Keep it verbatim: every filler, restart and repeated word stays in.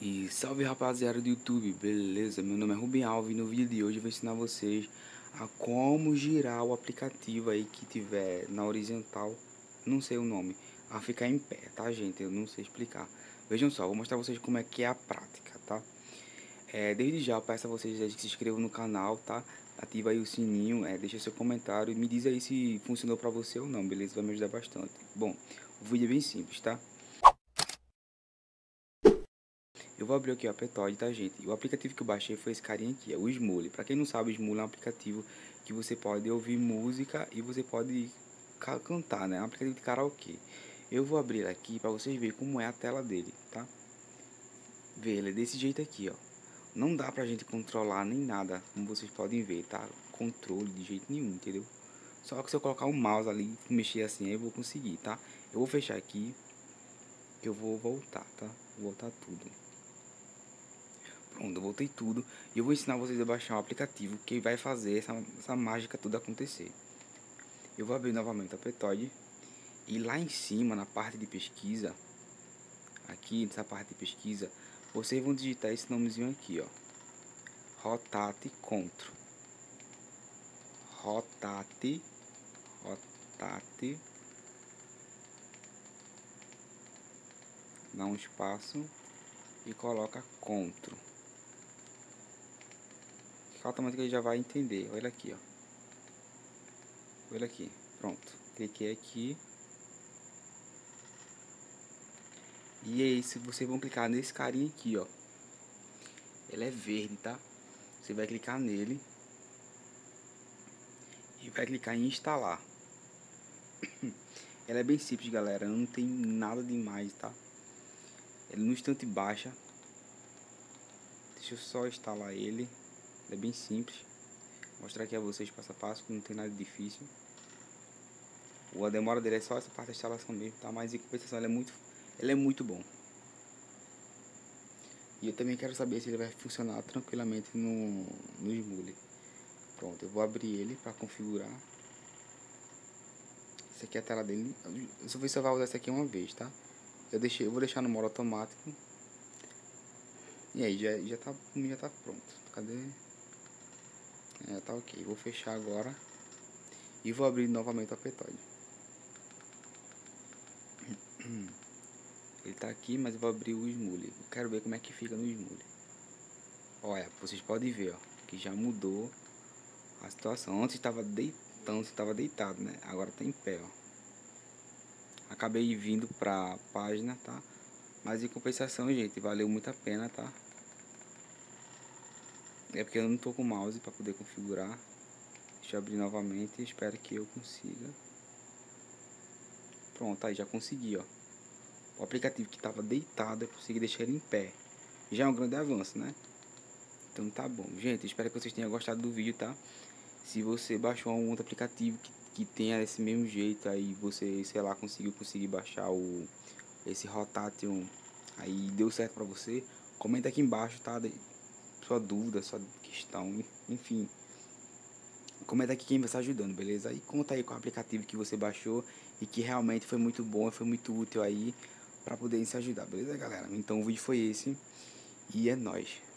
E salve rapaziada do YouTube, beleza? Meu nome é Rubem Alves e no vídeo de hoje eu vou ensinar vocês a como girar o aplicativo aí que tiver na horizontal, não sei o nome, a ficar em pé, tá gente? Eu não sei explicar. Vejam só, vou mostrar a vocês como é que é a prática, tá? É, desde já eu peço a vocês que se inscrevam no canal, tá? Ativa aí o sininho, é, deixa seu comentário e me diz aí se funcionou pra você ou não, beleza? Vai me ajudar bastante. Bom, o vídeo é bem simples, tá? Eu vou abrir aqui o Aptoide, tá gente? O aplicativo que eu baixei foi esse carinha aqui, é o Smule. Pra quem não sabe, o Smule é um aplicativo que você pode ouvir música e você pode ca cantar, né? É um aplicativo de karaokê. Eu vou abrir aqui pra vocês verem como é a tela dele, tá? Vê, ele é desse jeito aqui, ó. Não dá pra gente controlar nem nada, como vocês podem ver, tá? Controle de jeito nenhum, entendeu? Só que se eu colocar o mouse ali, mexer assim, aí eu vou conseguir, tá? Eu vou fechar aqui, que eu vou voltar, tá? Vou voltar tudo. Eu voltei tudo e eu vou ensinar vocês a baixar um aplicativo que vai fazer essa, essa mágica toda acontecer. Eu vou abrir novamente o Aptoide e lá em cima, na parte de pesquisa, aqui nessa parte de pesquisa, vocês vão digitar esse nomezinho aqui, ó, Rotate Ctrl, Rotate, Rotate, dá um espaço e coloca Ctrl. Automaticamente já vai entender. Olha aqui, ó. Olha aqui. Pronto. Cliquei aqui. E é isso. Vocês vão clicar nesse carinha aqui, ó. Ele é verde, tá? Você vai clicar nele. E vai clicar em instalar. Ela é bem simples, galera. Não tem nada demais, tá? Ele no instante baixa. Deixa eu só instalar ele. É bem simples. Vou mostrar aqui a vocês passo a passo, que não tem nada difícil. A demora dele é só essa parte da instalação mesmo, tá? Mas em compensação ele é muito, ele é muito bom. E eu também quero saber se ele vai funcionar tranquilamente no, no Smule. Pronto, eu vou abrir ele para configurar. Essa aqui é a tela dele. Eu só vou só usar essa aqui uma vez, tá? Eu, deixei, eu vou deixar no modo automático. E aí, já, já, tá, já tá pronto. Cadê? É, tá ok, vou fechar agora e vou abrir novamente o Aptoide. Ele tá aqui, mas eu vou abrir o Smule. Eu quero ver como é que fica no Smule. Olha, vocês podem ver, ó, que já mudou a situação. Antes estava deitando, estava deitado, né? Agora tá em pé, ó. Acabei vindo pra página, tá? Mas em compensação, gente, valeu muito a pena, tá? É porque eu não tô com o mouse para poder configurar. Deixa eu abrir novamente e espero que eu consiga. Pronto, aí já consegui, ó. O aplicativo que tava deitado eu consegui deixar ele em pé. Já é um grande avanço, né? Então tá bom. Gente, espero que vocês tenham gostado do vídeo, tá? Se você baixou algum outro aplicativo que, que tenha esse mesmo jeito, aí você, sei lá, conseguiu conseguir baixar o esse Rotation, aí deu certo pra você, comenta aqui embaixo, tá? De, sua dúvida, sua questão, enfim, comenta aqui quem vai estar ajudando, beleza? E conta aí qual aplicativo que você baixou e que realmente foi muito bom, foi muito útil aí para poder se ajudar, beleza, galera? Então o vídeo foi esse e é nóis.